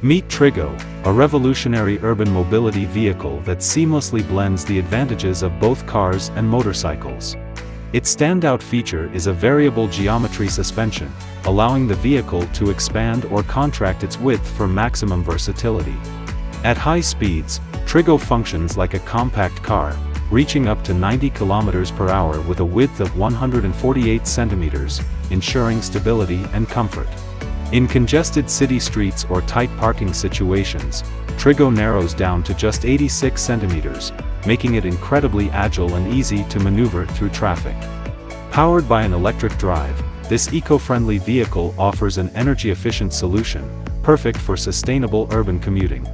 Meet Trigo, a revolutionary urban mobility vehicle that seamlessly blends the advantages of both cars and motorcycles. Its standout feature is a variable geometry suspension, allowing the vehicle to expand or contract its width for maximum versatility. At high speeds, Trigo functions like a compact car, reaching up to 90 km per hour with a width of 148 centimeters, ensuring stability and comfort. In congested city streets or tight parking situations, Trigo narrows down to just 86 centimeters, making it incredibly agile and easy to maneuver through traffic. Powered by an electric drive, this eco-friendly vehicle offers an energy-efficient solution, perfect for sustainable urban commuting.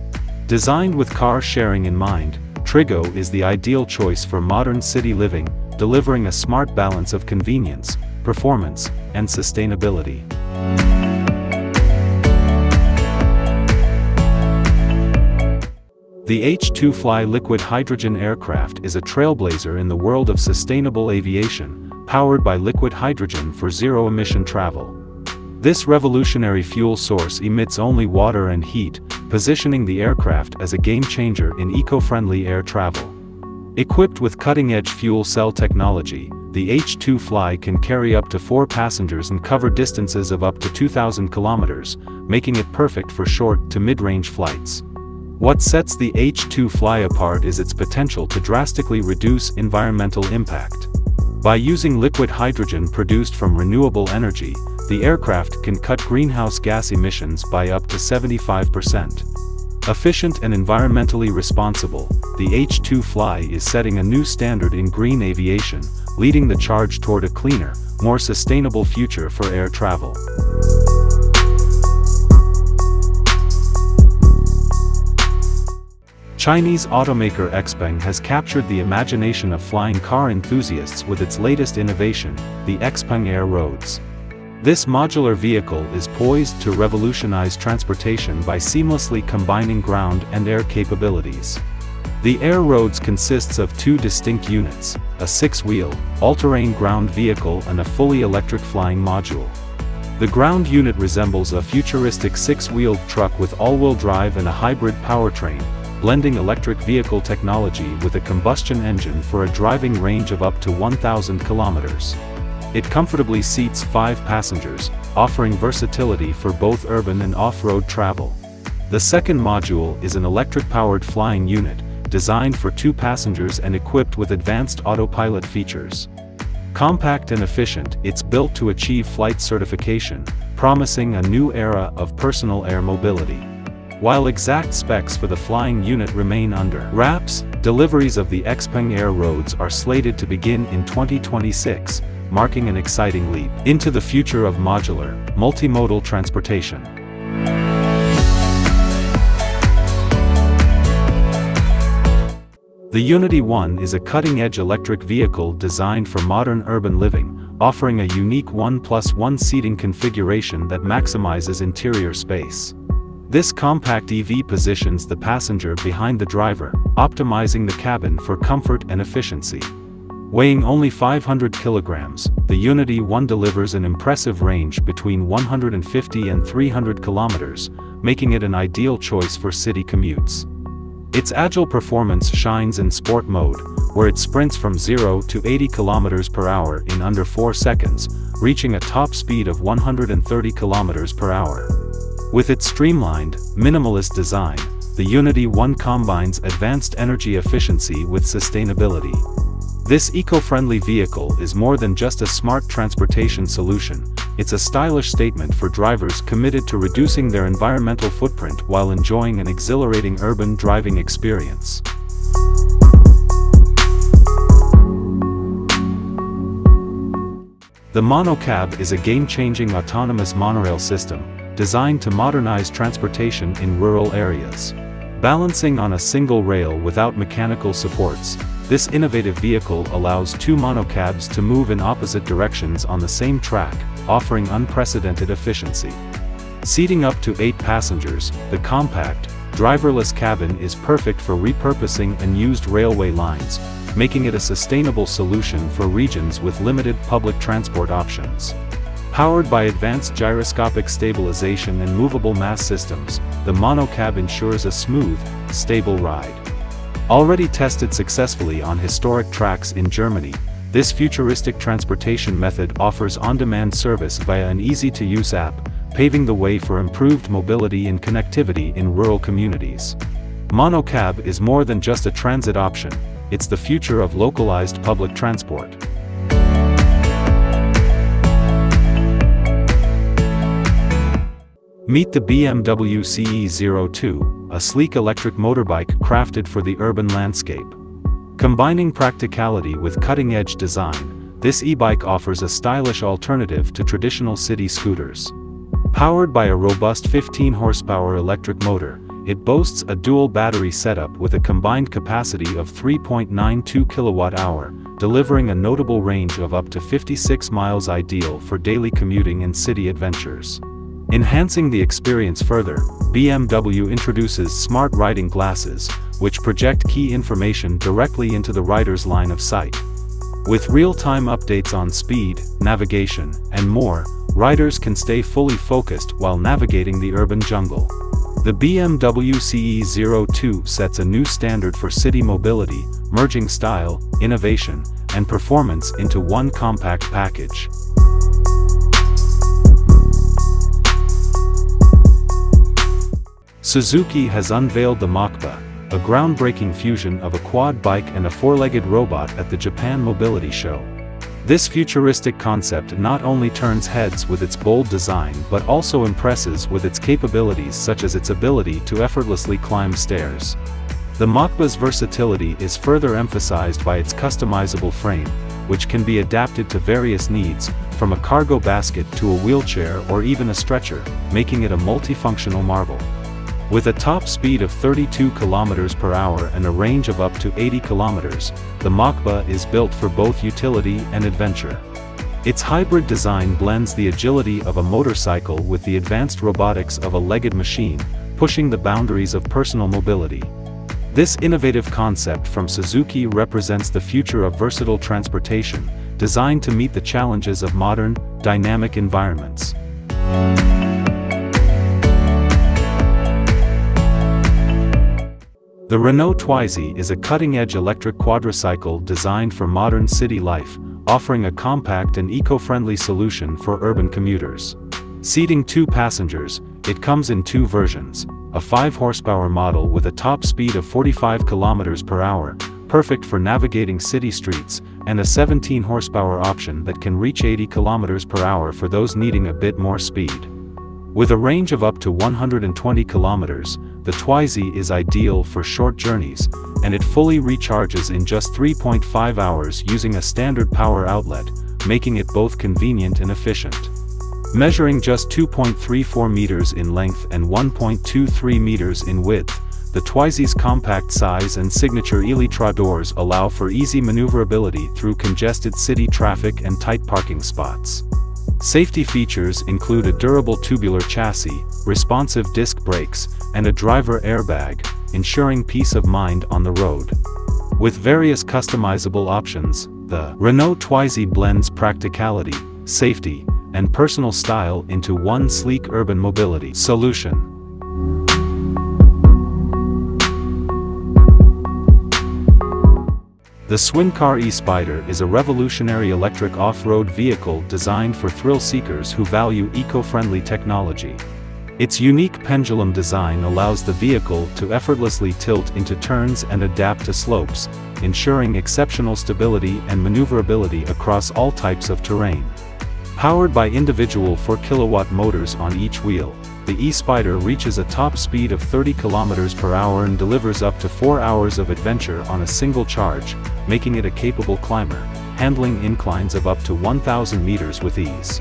Designed with car sharing in mind, Trigo is the ideal choice for modern city living, delivering a smart balance of convenience, performance, and sustainability. The H2Fly liquid hydrogen aircraft is a trailblazer in the world of sustainable aviation, powered by liquid hydrogen for zero-emission travel. This revolutionary fuel source emits only water and heat, positioning the aircraft as a game-changer in eco-friendly air travel. Equipped with cutting-edge fuel cell technology, the H2Fly can carry up to 4 passengers and cover distances of up to 2,000 kilometers, making it perfect for short to mid-range flights. What sets the H2Fly apart is its potential to drastically reduce environmental impact. By using liquid hydrogen produced from renewable energy, the aircraft can cut greenhouse gas emissions by up to 75%. Efficient and environmentally responsible, the H2Fly is setting a new standard in green aviation, leading the charge toward a cleaner, more sustainable future for air travel. Chinese automaker Xpeng has captured the imagination of flying car enthusiasts with its latest innovation, the Xpeng Air Roads. This modular vehicle is poised to revolutionize transportation by seamlessly combining ground and air capabilities. The Air Roads consists of 2 distinct units, a 6-wheel, all-terrain ground vehicle and a fully electric flying module. The ground unit resembles a futuristic 6-wheeled truck with all-wheel drive and a hybrid powertrain, blending electric vehicle technology with a combustion engine for a driving range of up to 1,000 kilometers. It comfortably seats 5 passengers, offering versatility for both urban and off-road travel. The second module is an electric-powered flying unit, designed for 2 passengers and equipped with advanced autopilot features. Compact and efficient, it's built to achieve flight certification, promising a new era of personal air mobility. While exact specs for the flying unit remain under wraps, deliveries of the Xpeng Air Roads are slated to begin in 2026, marking an exciting leap into the future of modular, multimodal transportation. The Uniti One is a cutting-edge electric vehicle designed for modern urban living, offering a unique 1+1 seating configuration that maximizes interior space. This compact EV positions the passenger behind the driver, optimizing the cabin for comfort and efficiency. Weighing only 500 kilograms, the Uniti One delivers an impressive range between 150 and 300 kilometers, making it an ideal choice for city commutes. Its agile performance shines in sport mode, where it sprints from 0 to 80 kilometers per hour in under 4 seconds, reaching a top speed of 130 kilometers per hour. With its streamlined, minimalist design, the Uniti One combines advanced energy efficiency with sustainability. This eco-friendly vehicle is more than just a smart transportation solution, it's a stylish statement for drivers committed to reducing their environmental footprint while enjoying an exhilarating urban driving experience. The Monocab is a game-changing autonomous monorail system, designed to modernize transportation in rural areas. Balancing on a single rail without mechanical supports, this innovative vehicle allows 2 monocabs to move in opposite directions on the same track, offering unprecedented efficiency. Seating up to 8 passengers, the compact, driverless cabin is perfect for repurposing unused railway lines, making it a sustainable solution for regions with limited public transport options. Powered by advanced gyroscopic stabilization and movable mass systems, the Monocab ensures a smooth, stable ride. Already tested successfully on historic tracks in Germany, this futuristic transportation method offers on-demand service via an easy-to-use app, paving the way for improved mobility and connectivity in rural communities. Monocab is more than just a transit option, it's the future of localized public transport. Meet the BMW CE02, a sleek electric motorbike crafted for the urban landscape. Combining practicality with cutting-edge design, this e-bike offers a stylish alternative to traditional city scooters. Powered by a robust 15-horsepower electric motor, it boasts a dual battery setup with a combined capacity of 3.92 kWh, delivering a notable range of up to 56 miles, ideal for daily commuting and city adventures. Enhancing the experience further, BMW introduces smart riding glasses, which project key information directly into the rider's line of sight. With real-time updates on speed, navigation, and more, riders can stay fully focused while navigating the urban jungle. The BMW CE02 sets a new standard for city mobility, merging style, innovation, and performance into one compact package. Suzuki has unveiled the Moqba, a groundbreaking fusion of a quad bike and a four-legged robot at the Japan Mobility Show. This futuristic concept not only turns heads with its bold design but also impresses with its capabilities, such as its ability to effortlessly climb stairs. The Moqba's versatility is further emphasized by its customizable frame, which can be adapted to various needs, from a cargo basket to a wheelchair or even a stretcher, making it a multifunctional marvel. With a top speed of 32 km/h and a range of up to 80 km, the Moqba is built for both utility and adventure. Its hybrid design blends the agility of a motorcycle with the advanced robotics of a legged machine, pushing the boundaries of personal mobility. This innovative concept from Suzuki represents the future of versatile transportation, designed to meet the challenges of modern, dynamic environments. The Renault Twizy is a cutting-edge electric quadricycle designed for modern city life, offering a compact and eco-friendly solution for urban commuters. Seating 2 passengers, it comes in 2 versions, a 5-horsepower model with a top speed of 45 km/h, perfect for navigating city streets, and a 17-horsepower option that can reach 80 km/h for those needing a bit more speed. With a range of up to 120 kilometers, the Twizy is ideal for short journeys, and it fully recharges in just 3.5 hours using a standard power outlet, making it both convenient and efficient. Measuring just 2.34 meters in length and 1.23 meters in width, the Twizy's compact size and signature Elytra doors allow for easy maneuverability through congested city traffic and tight parking spots. Safety features include a durable tubular chassis, responsive disc brakes, and a driver airbag, ensuring peace of mind on the road. With various customizable options, the Renault Twizy blends practicality, safety, and personal style into one sleek urban mobility solution. The Swincar E-Spider is a revolutionary electric off-road vehicle designed for thrill-seekers who value eco-friendly technology. Its unique pendulum design allows the vehicle to effortlessly tilt into turns and adapt to slopes, ensuring exceptional stability and maneuverability across all types of terrain. Powered by individual 4-kilowatt motors on each wheel, the E-Spider reaches a top speed of 30 km/h and delivers up to 4 hours of adventure on a single charge, making it a capable climber, handling inclines of up to 1,000 meters with ease.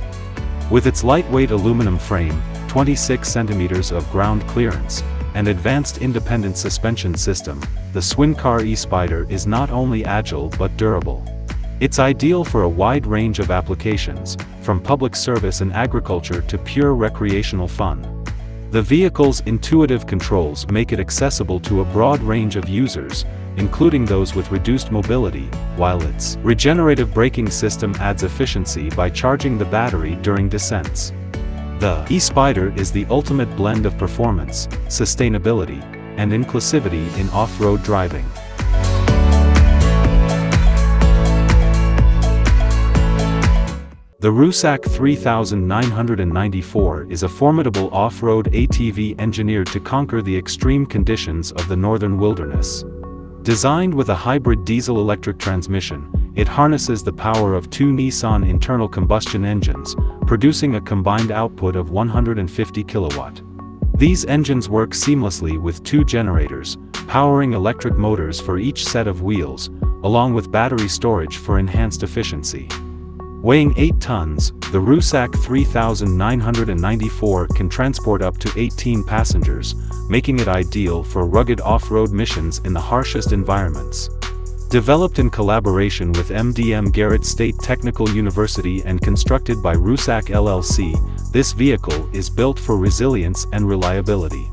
With its lightweight aluminum frame, 26 centimeters of ground clearance, and advanced independent suspension system, the Swincar E-Spider is not only agile but durable. It's ideal for a wide range of applications, from public service and agriculture to pure recreational fun. The vehicle's intuitive controls make it accessible to a broad range of users, including those with reduced mobility, while its regenerative braking system adds efficiency by charging the battery during descents. The E-Spider is the ultimate blend of performance, sustainability, and inclusivity in off-road driving. The Rusak 3994 is a formidable off-road ATV engineered to conquer the extreme conditions of the northern wilderness. Designed with a hybrid diesel-electric transmission, it harnesses the power of two Nissan internal combustion engines, producing a combined output of 150 kilowatt. These engines work seamlessly with two generators, powering electric motors for each set of wheels, along with battery storage for enhanced efficiency. Weighing 8 tons, the Rusak 3994 can transport up to 18 passengers, making it ideal for rugged off-road missions in the harshest environments. Developed in collaboration with MDM Garrett State Technical University and constructed by Rusak LLC, this vehicle is built for resilience and reliability.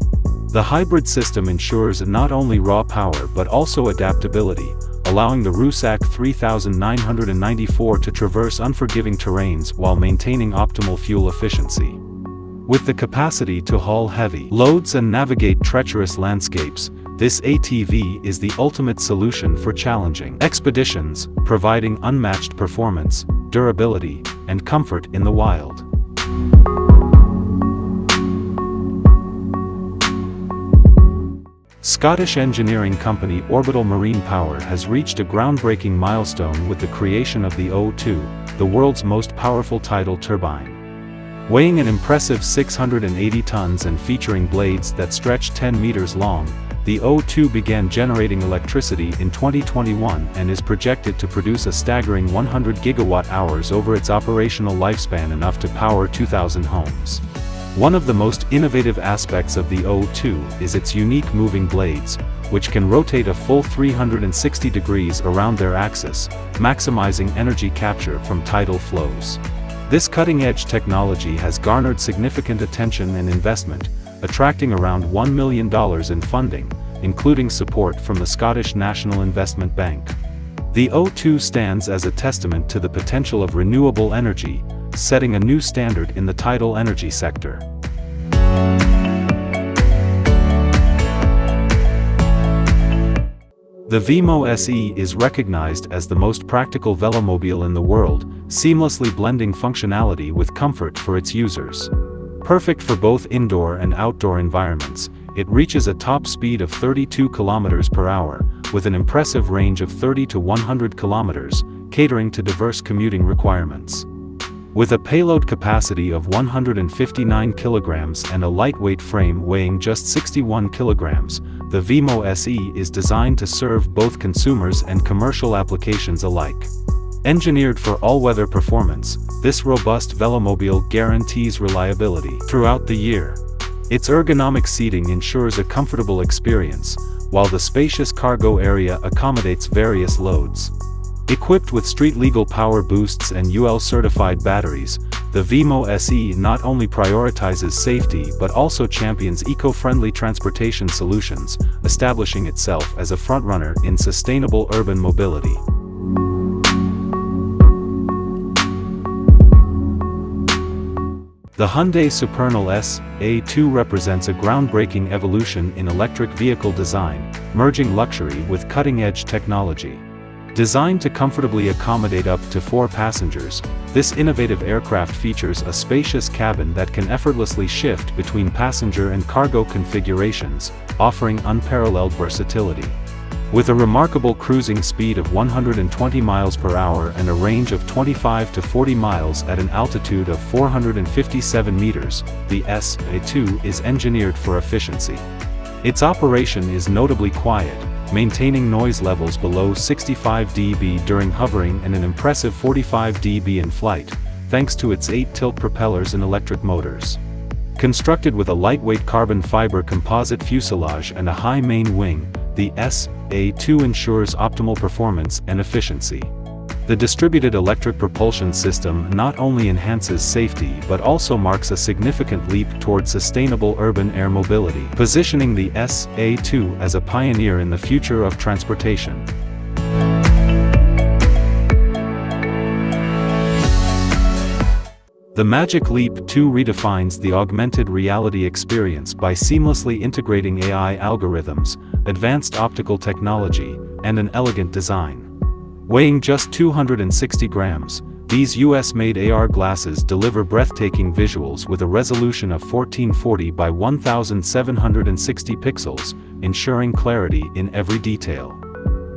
The hybrid system ensures not only raw power but also adaptability, allowing the Rusak 3994 to traverse unforgiving terrains while maintaining optimal fuel efficiency. With the capacity to haul heavy loads and navigate treacherous landscapes, this ATV is the ultimate solution for challenging expeditions, providing unmatched performance, durability, and comfort in the wild. Scottish engineering company Orbital Marine Power has reached a groundbreaking milestone with the creation of the O2, the world's most powerful tidal turbine. Weighing an impressive 680 tons and featuring blades that stretch 10 meters long, the O2 began generating electricity in 2021 and is projected to produce a staggering 100 gigawatt-hours over its operational lifespan, enough to power 2,000 homes. One of the most innovative aspects of the O2 is its unique moving blades, which can rotate a full 360 degrees around their axis, maximizing energy capture from tidal flows. This cutting-edge technology has garnered significant attention and investment, attracting around $1 million in funding, including support from the Scottish National Investment Bank. The O2 stands as a testament to the potential of renewable energy, setting a new standard in the tidal energy sector. The Veemo SE is recognized as the most practical velomobile in the world, seamlessly blending functionality with comfort for its users. Perfect for both indoor and outdoor environments, it reaches a top speed of 32 km per hour, with an impressive range of 30 to 100 km, catering to diverse commuting requirements. With a payload capacity of 159 kilograms and a lightweight frame weighing just 61 kilograms, the Veemo SE is designed to serve both consumers and commercial applications alike. Engineered for all-weather performance, this robust velomobile guarantees reliability throughout the year. Its ergonomic seating ensures a comfortable experience, while the spacious cargo area accommodates various loads. Equipped with street-legal power boosts and UL-certified batteries, the Veemo SE not only prioritizes safety but also champions eco-friendly transportation solutions, establishing itself as a frontrunner in sustainable urban mobility. The Hyundai Supernal S-A2 represents a groundbreaking evolution in electric vehicle design, merging luxury with cutting-edge technology. Designed to comfortably accommodate up to 4 passengers, this innovative aircraft features a spacious cabin that can effortlessly shift between passenger and cargo configurations, offering unparalleled versatility. With a remarkable cruising speed of 120 miles per hour and a range of 25 to 40 miles at an altitude of 457 meters, the S-A2 is engineered for efficiency. Its operation is notably quiet, maintaining noise levels below 65 dB during hovering and an impressive 45 dB in flight, thanks to its 8 tilt propellers and electric motors. Constructed with a lightweight carbon fiber composite fuselage and a high main wing, the S-A2 ensures optimal performance and efficiency. The distributed electric propulsion system not only enhances safety but also marks a significant leap toward sustainable urban air mobility, positioning the S-A2 as a pioneer in the future of transportation. The Magic Leap 2 redefines the augmented reality experience by seamlessly integrating AI algorithms, advanced optical technology, and an elegant design. Weighing just 260 grams, these US-made AR glasses deliver breathtaking visuals with a resolution of 1440 by 1760 pixels, ensuring clarity in every detail.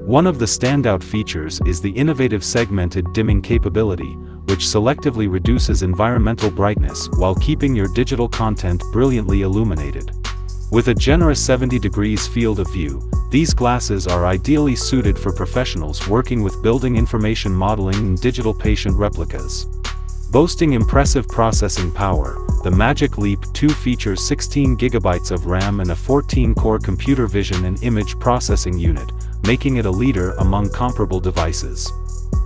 One of the standout features is the innovative segmented dimming capability, which selectively reduces environmental brightness while keeping your digital content brilliantly illuminated. With a generous 70 degrees field of view, these glasses are ideally suited for professionals working with building information modeling and digital patient replicas. Boasting impressive processing power, the Magic Leap 2 features 16 gigabytes of RAM and a 14-core computer vision and image processing unit, making it a leader among comparable devices.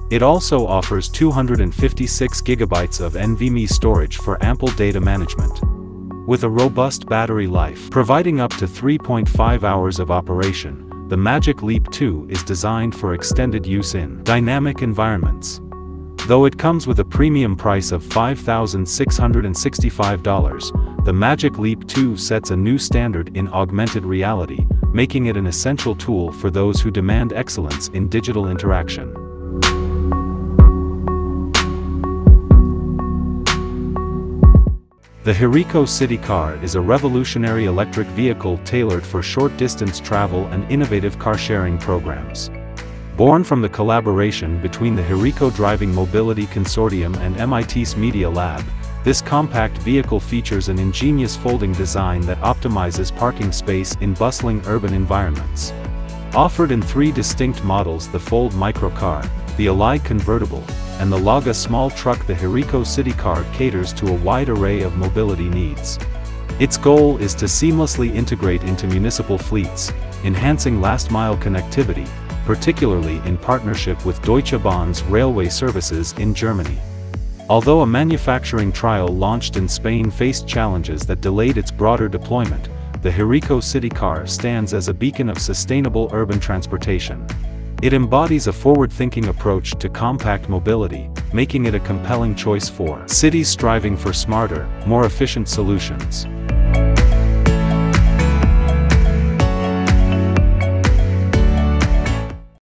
It also offers 256 gigabytes of NVMe storage for ample data management. With a robust battery life providing up to 3.5 hours of operation, the Magic Leap 2 is designed for extended use in dynamic environments. Though it comes with a premium price of $5,665, the Magic Leap 2 sets a new standard in augmented reality, making it an essential tool for those who demand excellence in digital interaction. The Hiriko City Car is a revolutionary electric vehicle tailored for short-distance travel and innovative car-sharing programs. Born from the collaboration between the Hiriko Driving Mobility Consortium and MIT's Media Lab, this compact vehicle features an ingenious folding design that optimizes parking space in bustling urban environments. Offered in three distinct models: the Fold microcar, the Ally convertible, and the Laga small truck, the Hiriko City Car caters to a wide array of mobility needs. Its goal is to seamlessly integrate into municipal fleets, enhancing last-mile connectivity, particularly in partnership with Deutsche Bahn's railway services in Germany. Although a manufacturing trial launched in Spain faced challenges that delayed its broader deployment, the Hiriko City Car stands as a beacon of sustainable urban transportation. It embodies a forward-thinking approach to compact mobility, making it a compelling choice for cities striving for smarter, more efficient solutions.